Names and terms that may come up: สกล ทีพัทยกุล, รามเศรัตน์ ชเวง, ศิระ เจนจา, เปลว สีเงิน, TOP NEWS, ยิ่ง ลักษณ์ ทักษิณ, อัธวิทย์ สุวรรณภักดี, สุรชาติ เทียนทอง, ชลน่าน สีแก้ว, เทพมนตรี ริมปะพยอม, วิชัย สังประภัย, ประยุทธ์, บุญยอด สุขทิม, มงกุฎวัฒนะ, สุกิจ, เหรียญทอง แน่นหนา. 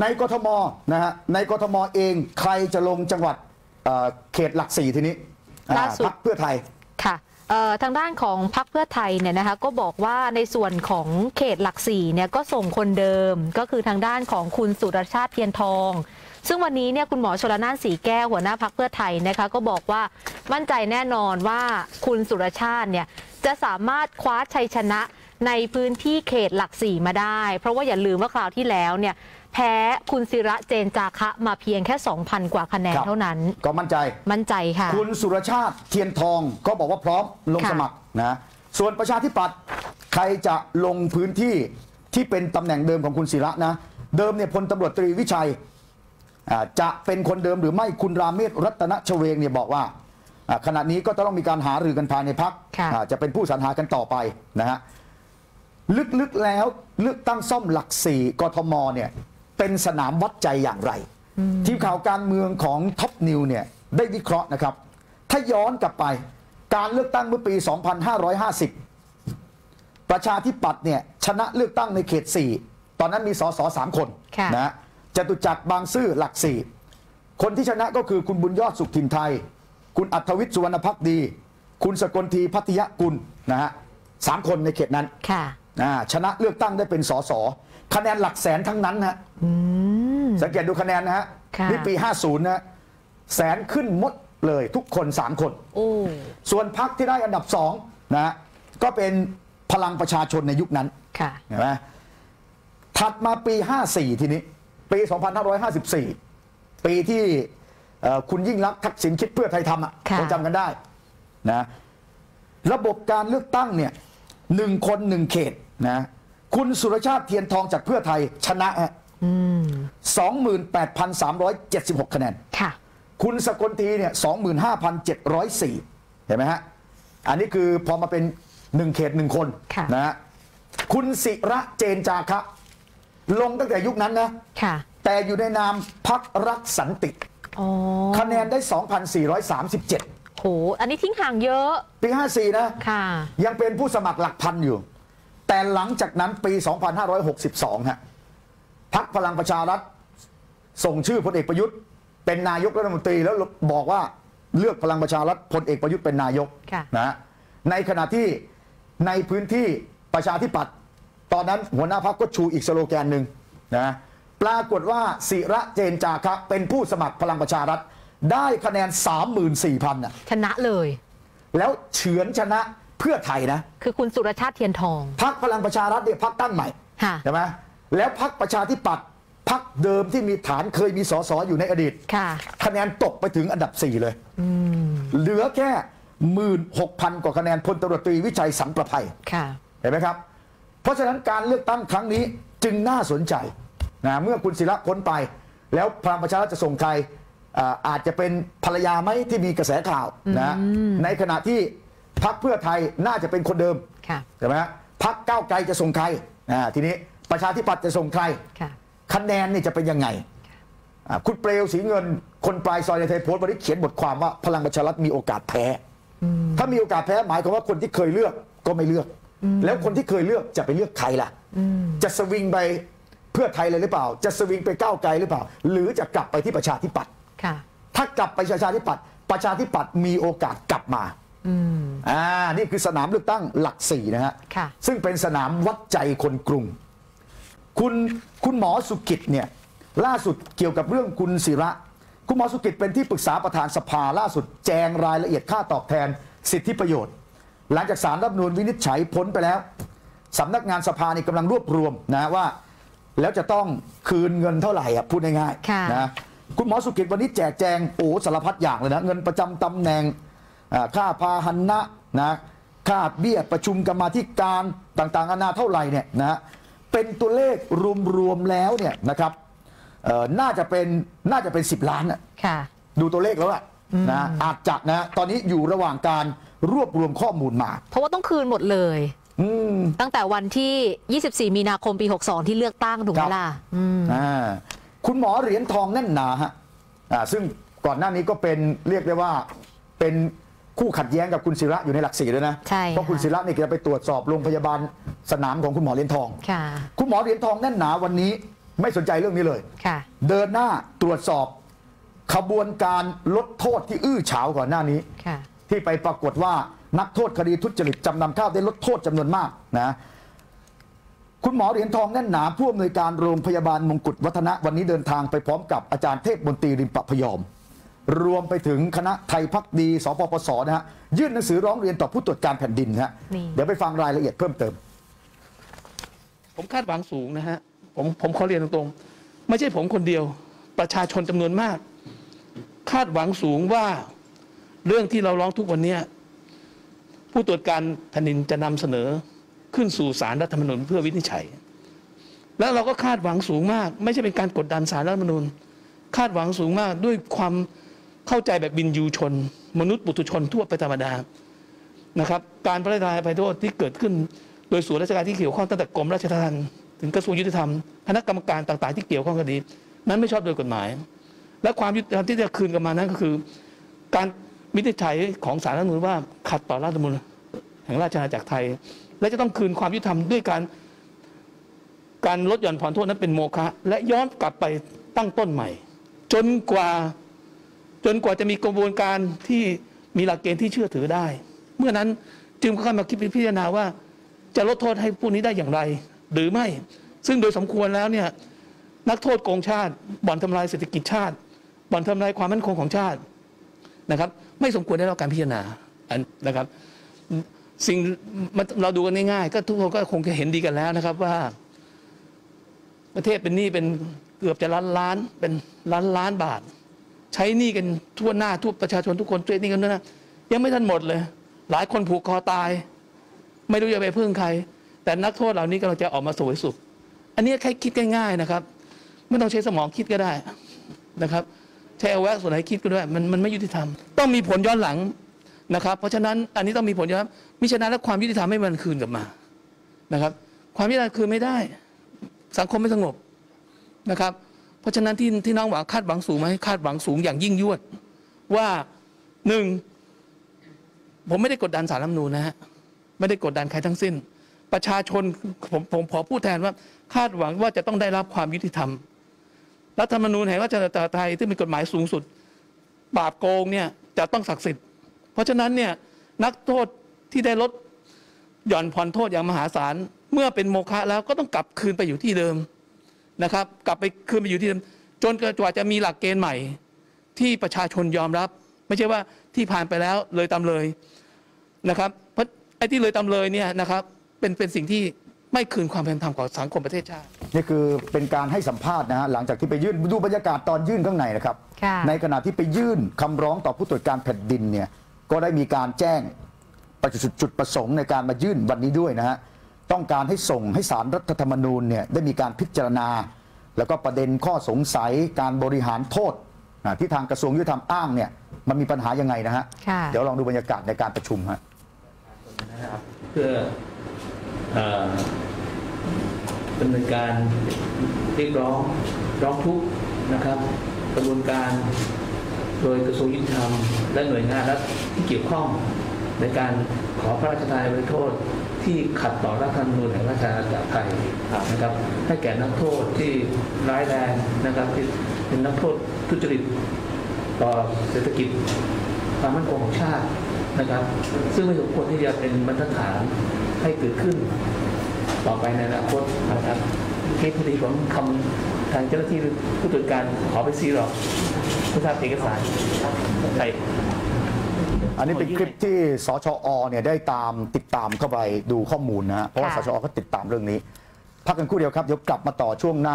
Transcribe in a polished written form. ในกทมนะฮะในกทมเองใครจะลงจังหวัดเขตหลัก4ทีนี้พรรคเพื่อไทยค่ะทางด้านของพรรคเพื่อไทยเนี่ยนะคะก็บอกว่าในส่วนของเขตหลัก4เนี่ยก็ส่งคนเดิมก็คือทางด้านของคุณสุรชาติเทียนทองซึ่งวันนี้เนี่ยคุณหมอชลน่านสีแก้วหัวหน้าพรรคเพื่อไทยนะคะก็บอกว่ามั่นใจแน่นอนว่าคุณสุรชาติเนี่ยจะสามารถคว้าชัยชนะในพื้นที่เขตหลักสี่มาได้เพราะว่าอย่าลืมว่าคราวที่แล้วเนี่ยแพ้คุณศิระเจนจาคะมาเพียงแค่ 2,000 กว่าคะแนนเท่านั้นก็มั่นใจค่ะคุณสุรชาติเทียนทองก็บอกว่าพร้อมลงสมัครนะส่วนประชาธิปัตย์ใครจะลงพื้นที่ที่เป็นตำแหน่งเดิมของคุณศิระนะเดิมเนี่ยพลตำรวจตรีวิชัยจะเป็นคนเดิมหรือไม่คุณราเมศรัตนชเวงเนี่ยบอกว่าขณะนี้ก็ต้องมีการหารือกันภายในพรรคจะเป็นผู้สรรหากันต่อไปนะฮะลึกๆแล้วเลือกตั้งซ่อมหลักสี่กทมเนี่ยเป็นสนามวัดใจอย่างไรทีมข่าวการเมืองของท็อปนิวเนี่ยได้วิเคราะห์นะครับถ้าย้อนกลับไปการเลือกตั้งเมื่อปี 2550 ประชาธิปัตย์เนี่ยชนะเลือกตั้งในเขต 4ตอนนั้นมีสส 3 คนนะจตุจักรบางซื่อหลัก 4คนที่ชนะก็คือคุณบุญยอดสุขทิมไทยคุณอัธวิทย์สุวรรณภักดีคุณสกลทีพัทยกุลนะฮะ3คนในเขตนั้นชนะเลือกตั้งได้เป็นสสคะแนนหลักแสนทั้งนั้นฮะสังเกตดูคะแนนนะฮะนี่ปี50นะแสนขึ้นหมดเลยทุกคน3คนส่วนพรรคที่ได้อันดับ2นะก็เป็นพลังประชาชนในยุคนั้นเห็นไหมถัดมาปี54ทีนี้ปี2554ปีที่คุณยิ่งลักษณ์ทักษิณคิดเพื่อไทยทำอ่ะคนจำกันได้นะระบบการเลือกตั้งเนี่ย1 คน 1 เขตนะคุณสุรชาติเทียนทองจากเพื่อไทยชนะ 28,376 คะแนนคุณสกลทีเนี่ย 25,704 เห็นไหมฮะอันนี้คือพอมาเป็น1 เขต 1 คนนะคุณศิระเจนจาคะลงตั้งแต่ยุคนั้นนะแต่อยู่ในนามพรรครักสันติคะแนนได้ 2,437 โหอันนี้ทิ้งห่างเยอะปี54นะยังเป็นผู้สมัครหลักพันอยู่แต่หลังจากนั้นปี 2562 ฮะพรรคพลังประชารัฐส่งชื่อพลเอกประยุทธ์เป็นนายกรัฐมนตรีแล้วบอกว่าเลือกพลังประชารัฐพลเอกประยุทธ์เป็นนายกนะในขณะที่ในพื้นที่ประชาธิปัตย์ตอนนั้นหัวหน้าพรรคก็ชูอีกสโลแกนหนึ่งนะปรากฏว่าศิระเจนจาคะเป็นผู้สมัครพลังประชารัฐได้คะแนน 34,000 น่ะชนะเลยแล้วเฉือนชนะเพื่อไทยนะคือคุณสุรชาติเทียนทองพรรคพลังประชารัฐเนี่ยพรรคตั้งใหม่ใช่ไหมแล้วพรรคประชาธิปัตย์พรรคเดิมที่มีฐานเคยมีสสอยู่ในอดีตคะแนนตกไปถึงอันดับ4เลยเหลือแค่ 16,000 กว่าคะแนนพลตำรวจตรีวิชัยสังประภัยเห็นไหมครับเพราะฉะนั้นการเลือกตั้งครั้งนี้จึงน่าสนใจนะเมื่อคุณศิระพ้นไปแล้วพลังประชารัฐจะส่งใคร อาจจะเป็นภรรยาไหมที่มีกระแสข่าวนะในขณะที่พรรคเพื่อไทยน่าจะเป็นคนเดิมใช่ไหมพรรคก้าวไกลจะส่งใครทีนี้ประชาธิปัตย์จะส่งใครคะแนนนี่จะเป็นยังไงคุณเปลวสีเงินคนปลายซอยในไทยโพสต์วันนี้เขียนบทความว่าพลังประชารัฐมีโอกาสแพ้ถ้ามีโอกาสแพ้หมายความว่าคนที่เคยเลือกก็ไม่เลือกแล้วคนที่เคยเลือกจะไปเลือกใครล่ะจะสวิงไปเพื่อไทยเลยหรือเปล่าจะสวิงไปก้าวไกลหรือเปล่าหรือจะกลับไปที่ประชาธิปัตย์ถ้ากลับไปประชาธิปัตย์มีโอกาสกลับมานี่คือสนามเลือกตั้งหลัก4นะฮะซึ่งเป็นสนามวัดใจคนกรุงคุณหมอสุกิจเนี่ยล่าสุดเกี่ยวกับเรื่องคุณศิระคุณหมอสุกิจเป็นที่ปรึกษาประธานสภาล่าสุดแจงรายละเอียดค่าตอบแทนสิทธิประโยชน์หลังจากศาลรัฐธรรมนูญวินิจฉัยพ้นไปแล้วสำนักงานสภานี่กำลังรวบรวมนะว่าแล้วจะต้องคืนเงินเท่าไหร่พูดง่ายๆนะคุณหมอสุกิจวันนี้แจกแจงสารพัดอย่างเลยนะเงินประจำตำแหน่งค่าพาหนะนะค่าเบี้ยประชุมกรรมาธิการต่างๆนานาเท่าไหร่เนี่ยนะเป็นตัวเลขรวมๆแล้วเนี่ยนะครับน่าจะเป็น10 ล้านนะดูตัวเลขแล้วล่ะนะอาจจะนะตอนนี้อยู่ระหว่างการรวบรวมข้อมูลมาเพราะว่าต้องคืนหมดเลยตั้งแต่วันที่24 มีนาคมปี62ที่เลือกตั้งถูกไหมล่ะคุณหมอเหรียญทองแน่นหนาฮะซึ่งก่อนหน้านี้ก็เป็นเรียกได้ว่าเป็นคู่ขัดแย้งกับคุณศิระอยู่ในหลักสี่ด้วยนะเพราะคุณศิระเนี่ยจะไปตรวจสอบโรงพยาบาลสนามของคุณหมอเหรียญทองคุณหมอเหรียญทองแน่นหนาวันนี้ ไม่สนใจเรื่องนี้เลยเดินหน้าตรวจสอบขบวนการลดโทษที่อื้อฉาวก่อนหน้านี้ที่ไปปรากฏว่านักโทษคดีทุจริตจำนำข้าวได้ลดโทษจำนวนมากนะคุณหมอเหรียญทองแน่นหนาผู้อำนวยการโรงพยาบาลมงกุฎวัฒนะวันนี้เดินทางไปพร้อมกับอาจารย์เทพมนตรีริมปะพยอมรวมไปถึงคณะไทยพักดีสปปส.นะฮะยื่นหนังสือร้องเรียนต่อผู้ตรวจการแผ่นดินฮะเดี๋ยวไปฟังรายละเอียดเพิ่มเติมผมคาดหวังสูงนะฮะผมขอเรียนตรงๆไม่ใช่ผมคนเดียวประชาชนจำนวนมากคาดหวังสูงว่าเรื่องที่เราร้องทุกวันนี้ผู้ตรวจการแผ่นดินจะนำเสนอขึ้นสู่ศาลรัฐธรรมนูญเพื่อวินิจฉัยและเราก็คาดหวังสูงมากไม่ใช่เป็นการกดดันศาลรัฐธรรมนูญคาดหวังสูงมากด้วยความเข้าใจแบบวินยูชนมนุษย์ปุถุชนทั่วไปธรรมดานะครับการพระราชทานอภัยโทษที่เกิดขึ้นโดยส่วนราชการที่เกี่ยวข้องตั้งแต่กรมราชทัณฑ์ถึงกระทรวงยุติธรรมคณะกรรมการต่างๆที่เกี่ยวข้องคดีนั้นไม่ชอบโดยกฎหมายและความยุติธรรมที่จะคืนกลับมานั้นก็คือการวินิจฉัยของศาลรัฐธรรมนูญว่าขัดต่อรัฐธรรมนูญแห่งราชอาณาจักรไทยและจะต้องคืนความยุติธรรมด้วยการลดหย่อนผ่อนโทษนั้นเป็นโมฆะและย้อนกลับไปตั้งต้นใหม่จนกว่าจะมีกระบวนการที่มีหลักเกณฑ์ที่เชื่อถือได้เมื่อนั้นจึงเข้ามาคิดพิจารณาว่าจะลดโทษให้ผู้นี้ได้อย่างไรหรือไม่ซึ่งโดยสมควรแล้วเนี่ยนักโทษโกงชาติบ่อนทำลายเศรษฐกิจชาติบ่อนทำลายความมั่นคงของชาตินะครับไม่สมควรได้รับการพิจารณานะครับสิ่งเราดูกันง่ายๆก็ทุกคนก็คงจะเห็นดีกันแล้วนะครับว่าประเทศเป็นหนี้เป็นเกือบจะล้านเป็นล้านบาทใช้หนี้กันทั่วหน้าทั่วประชาชนทุกคนเจ๊หนี้กันด้วยนะยังไม่ทันหมดเลยหลายคนผูกคอตายไม่รู้จะไปพึ่งใครแต่นักโทษเหล่านี้กำลังจะออกมาสวยสุขอันนี้แค่คิดง่ายๆนะครับไม่ต้องใช้สมองคิดก็ได้นะครับใช้อวัยวะส่วนไหนคิดก็ได้มันไม่ยุติธรรมต้องมีผลย้อนหลังนะครับเพราะฉะนั้นอันนี้ต้องมีผลย้อนหลังมิฉะนั้นแล้วความยุติธรรมไม่มันคืนกลับมานะครับความยุติธรรมคืนไม่ได้สังคมไม่สงบนะครับเพราะฉะนั้นที่น้องหวังคาดหวังสูงไหมคาดหวังสูงอย่างยิ่งยวดว่าหนึ่งผมไม่ได้กดดันศาลรัฐธรรมนูญนะฮะไม่ได้กดดันใครทั้งสิ้นประชาชนผมขอพูดแทนว่าคาดหวังว่าจะต้องได้รับความยุติธรรมรัฐธรรมนูญแห่งราชอาณาจักรไทยที่มีกฎหมายสูงสุดปราบโกงเนี่ยจะต้องศักดิ์สิทธิ์เพราะฉะนั้นเนี่ยนักโทษที่ได้ลดหย่อนผ่อนโทษอย่างมหาศาลเมื่อเป็นโมฆะแล้วก็ต้องกลับคืนไปอยู่ที่เดิมนะครับกลับไปคืนไปอยู่ที่เดิมจนกว่าจะมีหลักเกณฑ์ใหม่ที่ประชาชนยอมรับไม่ใช่ว่าที่ผ่านไปแล้วเลยตามเลยนะครับเพราะไอ้ที่เลยตามเลยเนี่ยนะครับเป็นสิ่งที่ไม่คืนความเป็นธรรมกับสังคมประเทศชาตินี่คือเป็นการให้สัมภาษณ์นะฮะหลังจากที่ไปยื่นดูบรรยากาศตอนยื่นข้างในนะครับในขณะที่ไปยื่นคำร้องต่อผู้ตรวจการแผ่นดินเนี่ยก็ได้มีการแจ้งประจุดประสงค์ในการมายื่นวันนี้ด้วยนะฮะต้องการให้ส่งให้ศาลรัฐธรรมนูญเนี่ยได้มีการพิจารณาแล้วก็ประเด็นข้อสงสัยการบริหารโทษที่ทางกระทรวงยุติธรรมอ้างเนี่ยมันมีปัญหายังไงนะฮะเดี๋ยวลองดูบรรยากาศในการประชุมฮะเพื่อดำเนินการเรียกร้องทุกข์นะครับกระบวนการโดยกระทรวงยุติธรรมและหน่วยงานรัฐที่เกี่ยวข้องในการขอพระราชทานอภัยโทษที่ขัดต่อรัฐธรรมนูญแห่งราชอาณาจักรไทยนะครับให้แก่นักโทษที่ร้ายแรงนะครับที่เป็นนักโทษทุจริตต่อเศรษฐกิจความมั่นคงของชาตินะครับซึ่งไม่สมควรที่จะเป็นบรรทัดฐานให้เกิดขึ้นต่อไปในอนาคตนะครับเคสพอดีผมคำทางเจ้าหน้าที่ผู้ตรวจการขอไปซีหรอกผู้ทราบเอกสารใช่อันนี้เป็นคลิปที่สชอ.เนี่ยได้ติดตามเข้าไปดูข้อมูลนะฮะเพราะว่าสชอ.ก็ติดตามเรื่องนี้พักกันครู่เดียวครับเดี๋ยวกลับมาต่อช่วงหน้า